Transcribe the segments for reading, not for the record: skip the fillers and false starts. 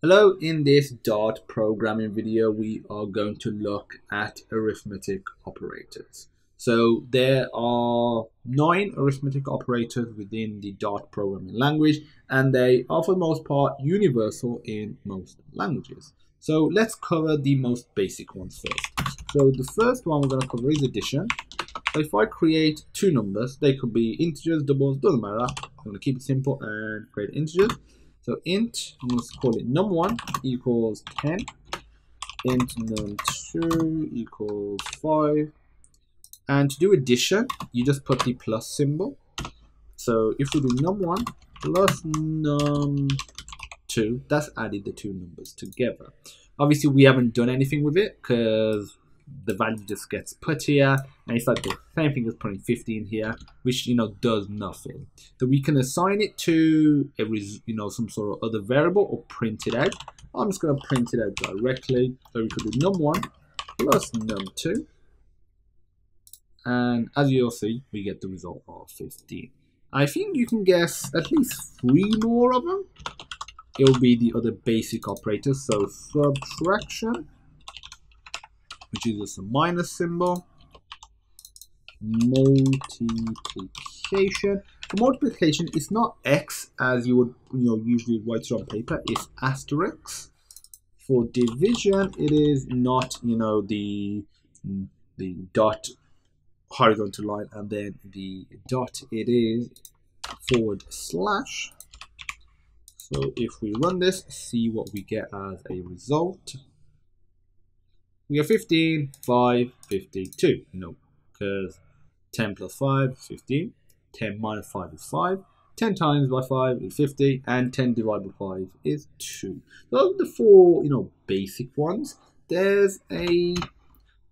Hello, in this Dart programming video we are going to look at arithmetic operators. So there are 9 arithmetic operators within the Dart programming language, and they are for the most part universal in most languages. So let's cover the most basic ones first. So the first one we're going to cover is addition. So if I create 2 numbers, they could be integers, doubles, doesn't matter. I'm going to keep it simple and create integers. So int, I'm going to call it num1 equals 10, int num2 equals 5, and to do addition, you just put the plus symbol. So if we do num1 plus num2, that's added the 2 numbers together. Obviously, we haven't done anything with it because the value just gets put here, and it's like the same thing as putting 15 here, which does nothing. So we can assign it to some sort of other variable or print it out. I'm just going to print it out directly. So we could do num1 plus num2, and as you'll see, we get the result of 15. I think you can guess at least 3 more of them. It'll be the other basic operators. So subtraction, which is just a minus symbol, multiplication. For multiplication, it's not X as you would usually write it on paper, it's asterisk. For division, it is not the dot horizontal line and then the dot, it is / so if we run this, see what we get as a result. We have 15, 5, 52. No, because 10 plus 5 is 15, 10 minus 5 is 5, 10 times by 5 is 50, and 10 divided by 5 is 2. Those are the 4, basic ones. There's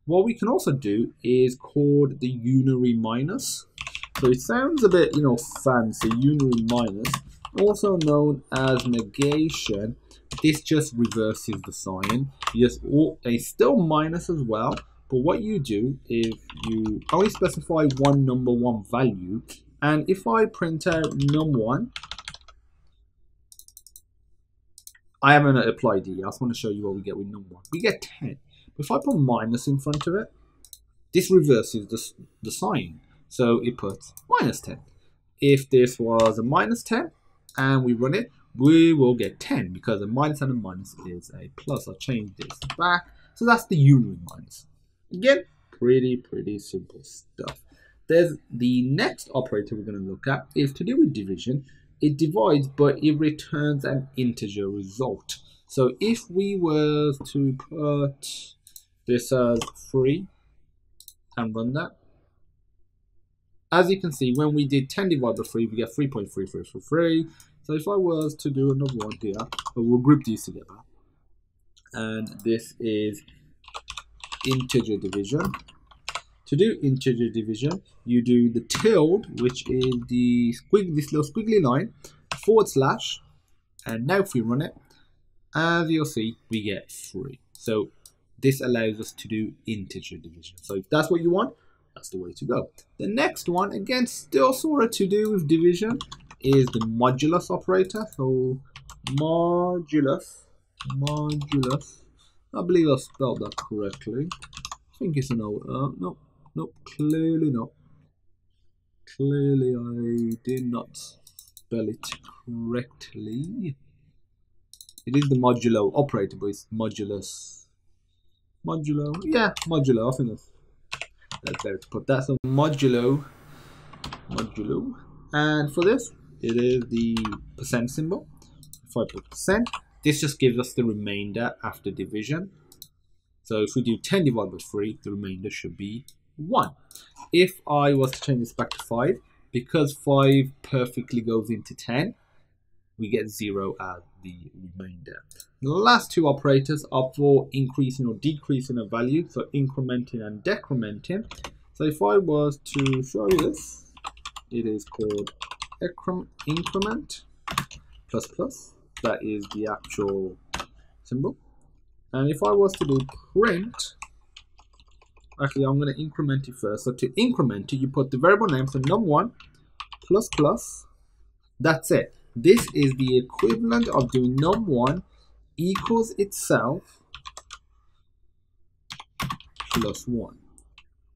what we can also do is called the unary minus. So it sounds a bit, fancy, unary minus, also known as negation. This just reverses the sign. It's still minus as well, but what you do is you only specify 1 number, 1 value, and if I print out num1, I haven't applied it yet. I just want to show you what we get with num1. We get 10. If I put minus in front of it, this reverses the sign, so it puts minus 10. If this was a minus 10 and we run it, we will get 10 because a minus and a minus is a plus. I'll change this back. So that's the unary minus. Again, pretty simple stuff. There's the next operator we're going to look at is to do with division. It divides, but it returns an integer result. So if we were to put this as 3 and run that, as you can see, when we did 10 divided by 3, we get 3.3333. So if I was to do another one here, we'll group these together. And this is integer division. To do integer division, you do the tilde, which is this little squiggly line, /. And now if we run it, as you'll see, we get 3. So this allows us to do integer division. So if that's what you want, that's the way to go. The next one, again, still sort of to do with division, is the modulus operator. So modulus, I believe I spelled that correctly. I think it's an old, nope, clearly not. Clearly I did not spell it correctly. It is the modulo operator, but it's modulus. Modulo, yeah, modulo, I think that's better to put that. So modulo, and for this, it is the percent symbol. If I put percent, this just gives us the remainder after division. So if we do 10 divided by 3, the remainder should be 1. If I was to change this back to 5, because 5 perfectly goes into 10, we get 0 as the remainder. The last 2 operators are for increasing or decreasing a value, so incrementing and decrementing. So if I was to show you this, it is called increment ++. That is the actual symbol. And if I was to do print, actually I'm going to increment it first. So to increment it, you put the variable name, so num1 ++. That's it. This is the equivalent of doing num1 equals itself plus 1,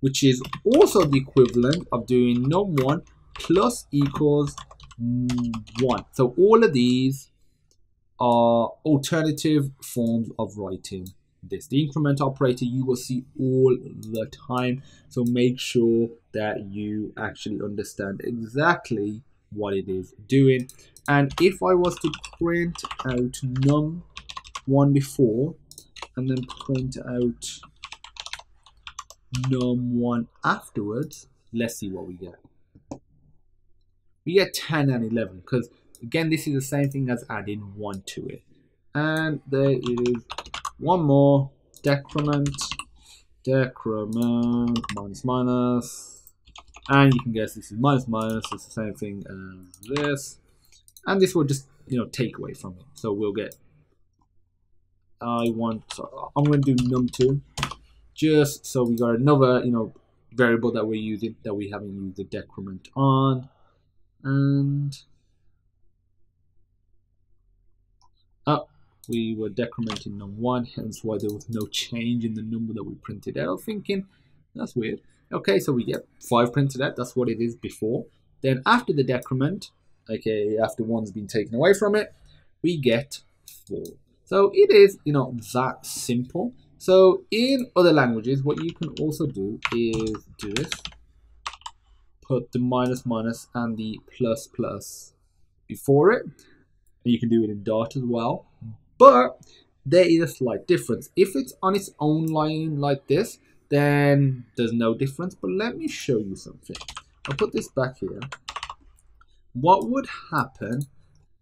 which is also the equivalent of doing num1 plus equals 1. So all of these are alternative forms of writing this. The increment operator you will see all the time, so make sure that you actually understand exactly what it is doing. And if I was to print out num1 before and then print out num1 afterwards, let's see what we get. We get 10 and 11 because, again, this is the same thing as adding 1 to it. And there is one more decrement, minus, and you can guess this is minus, it's the same thing as this. And this will just, you know, take away from it. So we'll get, I'm going to do num2. Just so we got another, you know, variable that we're using that we haven't used the decrement on, and we were decrementing num1, hence why there was no change in the number that we printed out. I was thinking that's weird. Okay, so we get 5 printed out. That's what it is before. Then after the decrement, okay, after 1's been taken away from it, we get 4. So it is, you know, that simple. So in other languages, what you can also do is do this, put the minus and the plus before it. And you can do it in Dart as well, but there is a slight difference. If it's on its own line like this, then there's no difference, but let me show you something. I'll put this back here. What would happen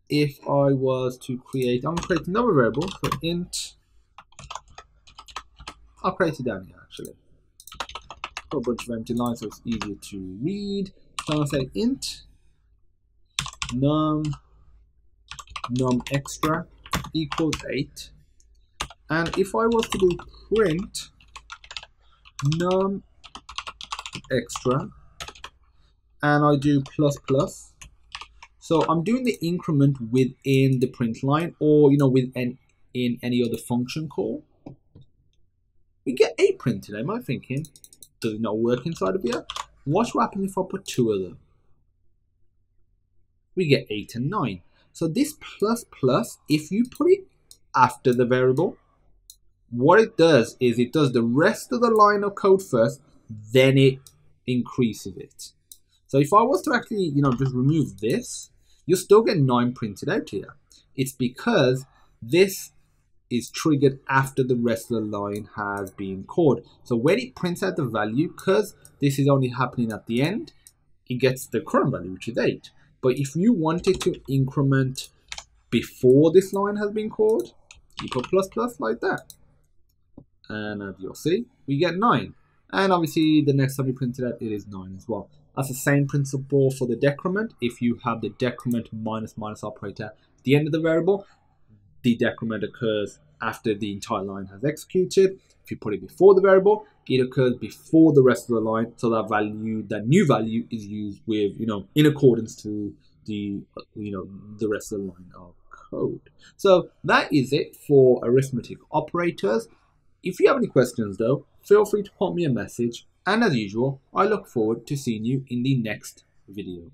if I was to create, I'm gonna create another variable, so int, I'll create it down here actually. Got a bunch of empty lines so it's easier to read. So I'll say int num extra equals 8. And if I was to do print num extra and I do ++, so I'm doing the increment within the print line or, you know, within any other function call. We get 8 printed. Am I thinking, does it not work inside of here? What will happen if I put 2 of them? We get 8 and 9. So this ++, if you put it after the variable, what it does is it does the rest of the line of code first, then it increases it. So if I was to actually, you know, just remove this, you'll still get 9 printed out here. It's because this is triggered after the rest of the line has been called. So when it prints out the value, because this is only happening at the end, it gets the current value, which is 8. But if you wanted to increment before this line has been called, you put ++ like that. And as you'll see, we get 9. And obviously the next time you print it out, it is 9 as well. That's the same principle for the decrement. If you have the decrement minus operator at the end of the variable, the decrement occurs after the entire line has executed. If you put it before the variable, it occurs before the rest of the line, so that value, that new value, is used with, you know, in accordance to the, you know, the rest of the line of code. So that is it for arithmetic operators. If you have any questions though, feel free to pop me a message, and as usual, I look forward to seeing you in the next video.